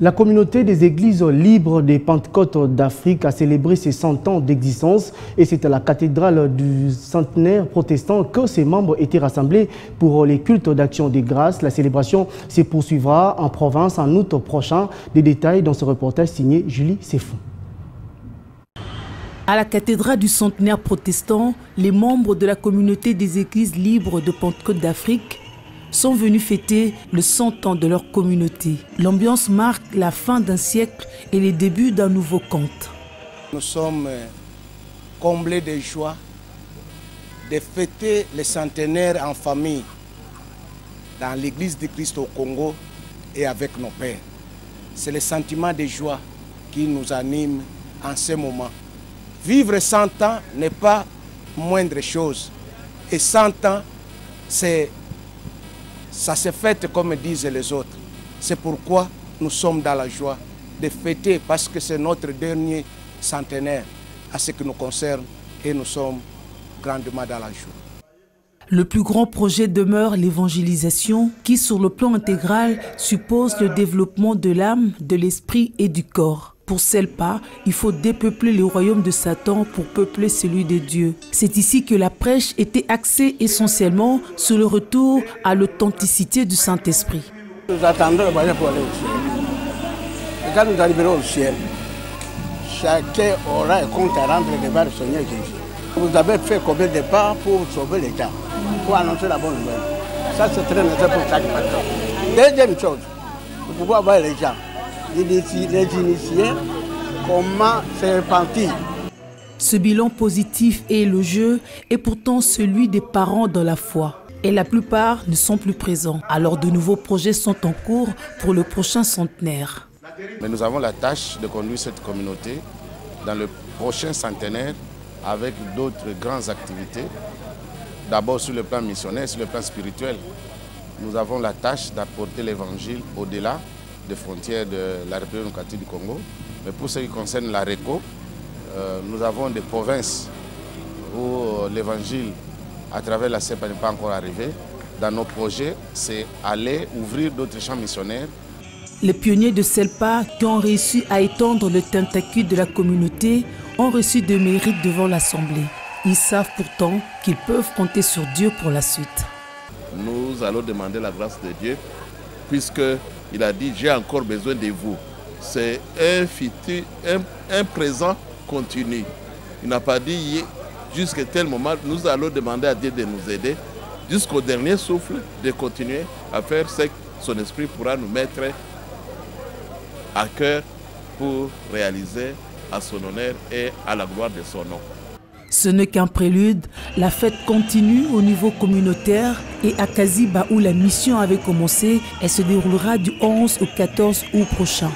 La communauté des églises libres des Pentecôtes d'Afrique a célébré ses 100 ans d'existence et c'est à la cathédrale du centenaire protestant que ses membres étaient rassemblés pour les cultes d'action des grâces. La célébration se poursuivra en province en août prochain. Des détails dans ce reportage signé Julie Seffon. À la cathédrale du centenaire protestant, les membres de la communauté des églises libres de Pentecôte d'Afrique sont venus fêter le 100 ans de leur communauté. L'ambiance marque la fin d'un siècle et les débuts d'un nouveau conte. Nous sommes comblés de joie de fêter le centenaire en famille dans l'église de Christ au Congo et avec nos pères. C'est le sentiment de joie qui nous anime en ce moment. Vivre 100 ans n'est pas moindre chose. Et 100 ans, ça se fête comme disent les autres. C'est pourquoi nous sommes dans la joie de fêter, parce que c'est notre dernier centenaire à ce qui nous concerne et nous sommes grandement dans la joie. Le plus grand projet demeure l'évangélisation qui, sur le plan intégral, suppose le développement de l'âme, de l'esprit et du corps. Pour CELPA, il faut dépeupler le royaume de Satan pour peupler celui de Dieu. C'est ici que la prêche était axée essentiellement sur le retour à l'authenticité du Saint-Esprit. Nous attendons le voyage pour aller au ciel. Et quand nous arriverons au ciel, chacun aura un compte à rendre devant le Seigneur Jésus. Vous avez fait combien de pas pour sauver l'État, pour annoncer la bonne nouvelle. Ça, c'est très nécessaire pour chaque patron. Deuxième chose, vous pouvez avoir les gens. Les initiés, comment se repentir. Ce bilan positif et élogieux est pourtant celui des parents dans la foi. Et la plupart ne sont plus présents. Alors de nouveaux projets sont en cours pour le prochain centenaire. Mais nous avons la tâche de conduire cette communauté dans le prochain centenaire avec d'autres grandes activités. D'abord sur le plan missionnaire, sur le plan spirituel. Nous avons la tâche d'apporter l'évangile au-delà des frontières de la République démocratique du Congo. Mais pour ce qui concerne la RECO, nous avons des provinces où l'évangile à travers la CEPA n'est pas encore arrivé. Dans nos projets, c'est aller ouvrir d'autres champs missionnaires. Les pionniers de CELPA qui ont réussi à étendre le tentacule de la communauté ont reçu des mérites devant l'Assemblée. Ils savent pourtant qu'ils peuvent compter sur Dieu pour la suite. Nous allons demander la grâce de Dieu puisque il a dit « J'ai encore besoin de vous ». C'est un futur, un présent continu. Il n'a pas dit « Jusqu'à tel moment, nous allons demander à Dieu de nous aider jusqu'au dernier souffle de continuer à faire ce que son esprit pourra nous mettre à cœur pour réaliser à son honneur et à la gloire de son nom. » Ce n'est qu'un prélude, la fête continue au niveau communautaire et à Kaziba où la mission avait commencé, elle se déroulera du 11 au 14 août prochain.